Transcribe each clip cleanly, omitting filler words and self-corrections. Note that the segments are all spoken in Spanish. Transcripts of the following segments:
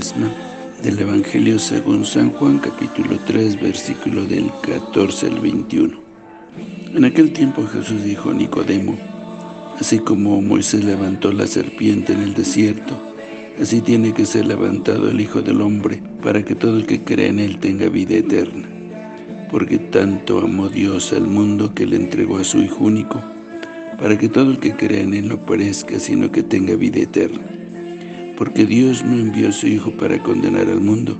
Cuaresma, del Evangelio según San Juan, capítulo 3, versículo del 14 al 21. En aquel tiempo Jesús dijo a Nicodemo: así como Moisés levantó la serpiente en el desierto, así tiene que ser levantado el Hijo del Hombre, para que todo el que cree en él tenga vida eterna. Porque tanto amó Dios al mundo que le entregó a su Hijo único, para que todo el que crea en él no perezca, sino que tenga vida eterna. Porque Dios no envió a su Hijo para condenar al mundo,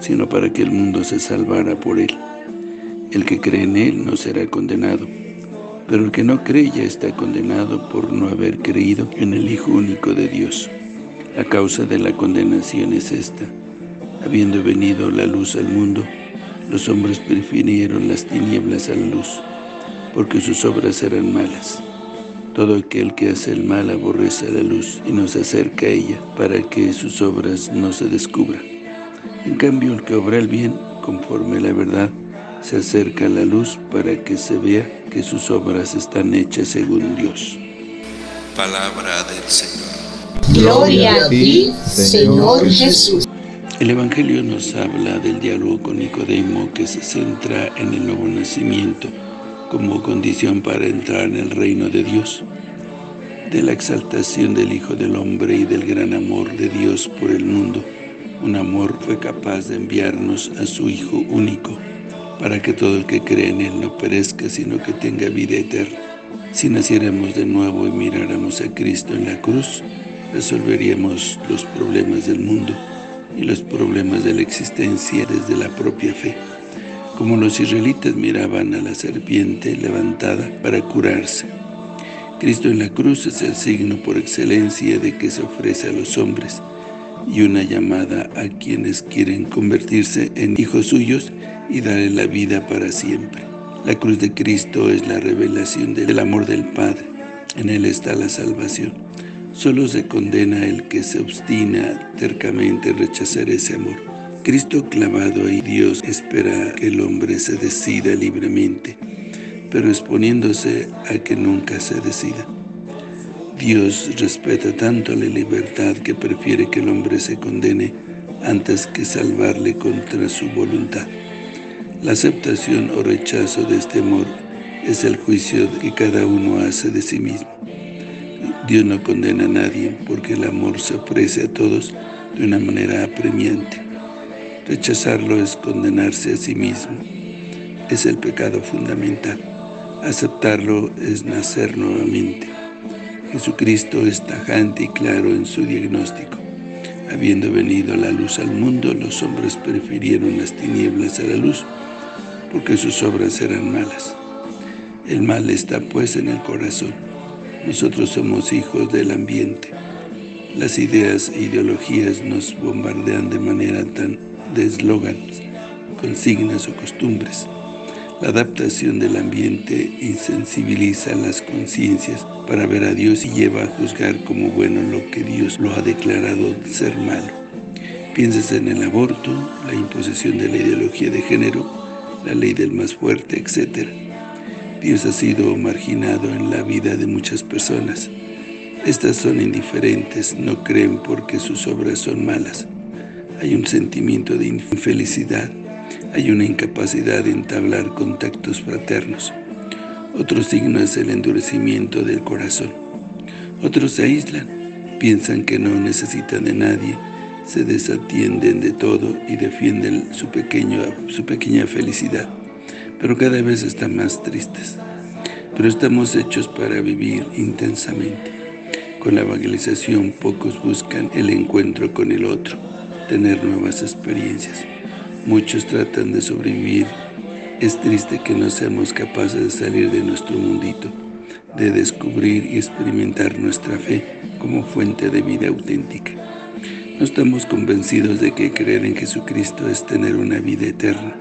sino para que el mundo se salvara por él. El que cree en él no será condenado, pero el que no cree ya está condenado por no haber creído en el Hijo único de Dios. La causa de la condenación es esta: habiendo venido la luz al mundo, los hombres prefirieron las tinieblas a la luz, porque sus obras eran malas. Todo aquel que hace el mal aborrece la luz y no se acerca a ella, para que sus obras no se descubran. En cambio, el que obra el bien, conforme a la verdad, se acerca a la luz, para que se vea que sus obras están hechas según Dios. Palabra del Señor. Gloria a ti, Señor Jesús. El Evangelio nos habla del diálogo con Nicodemo, que se centra en el nuevo nacimiento como condición para entrar en el reino de Dios, de la exaltación del Hijo del Hombre y del gran amor de Dios por el mundo. Un amor fue capaz de enviarnos a su Hijo único, para que todo el que cree en él no perezca, sino que tenga vida eterna. Si naciéramos de nuevo y miráramos a Cristo en la cruz, resolveríamos los problemas del mundo y los problemas de la existencia desde la propia fe. Como los israelitas miraban a la serpiente levantada para curarse, Cristo en la cruz es el signo por excelencia de que se ofrece a los hombres, y una llamada a quienes quieren convertirse en hijos suyos y darle la vida para siempre. La cruz de Cristo es la revelación del amor del Padre. En él está la salvación. Solo se condena el que se obstina tercamente en rechazar ese amor. Cristo clavado ahí, Dios espera que el hombre se decida libremente, pero exponiéndose a que nunca se decida. Dios respeta tanto la libertad que prefiere que el hombre se condene antes que salvarle contra su voluntad. La aceptación o rechazo de este amor es el juicio que cada uno hace de sí mismo. Dios no condena a nadie, porque el amor se ofrece a todos de una manera apremiante. Rechazarlo es condenarse a sí mismo. Es el pecado fundamental. Aceptarlo es nacer nuevamente. Jesucristo es tajante y claro en su diagnóstico. Habiendo venido la luz al mundo, los hombres prefirieron las tinieblas a la luz, porque sus obras eran malas. El mal está pues en el corazón. Nosotros somos hijos del ambiente. Las ideas e ideologías nos bombardean de manera tan de eslogans, consignas o costumbres. La adaptación del ambiente insensibiliza las conciencias para ver a Dios y lleva a juzgar como bueno lo que Dios lo ha declarado ser malo. Piensas en el aborto, la imposición de la ideología de género, la ley del más fuerte, etc. Dios ha sido marginado en la vida de muchas personas. Estas son indiferentes, no creen porque sus obras son malas. Hay un sentimiento de infelicidad, hay una incapacidad de entablar contactos fraternos. Otro signo es el endurecimiento del corazón. Otros se aíslan, piensan que no necesitan de nadie, se desatienden de todo y defienden su pequeña felicidad, pero cada vez están más tristes. Pero estamos hechos para vivir intensamente. Con la evangelización pocos buscan el encuentro con el otro, tener nuevas experiencias. Muchos tratan de sobrevivir. Es triste que no seamos capaces de salir de nuestro mundito, de descubrir y experimentar nuestra fe como fuente de vida auténtica. No estamos convencidos de que creer en Jesucristo es tener una vida eterna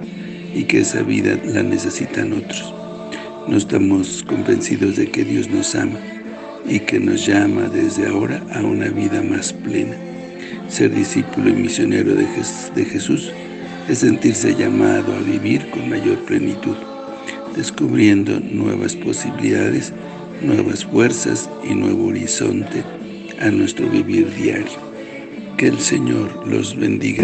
y que esa vida la necesitan otros. No estamos convencidos de que Dios nos ama y que nos llama desde ahora a una vida más plena. Ser discípulo y misionero de Jesús es sentirse llamado a vivir con mayor plenitud, descubriendo nuevas posibilidades, nuevas fuerzas y nuevo horizonte a nuestro vivir diario. Que el Señor los bendiga.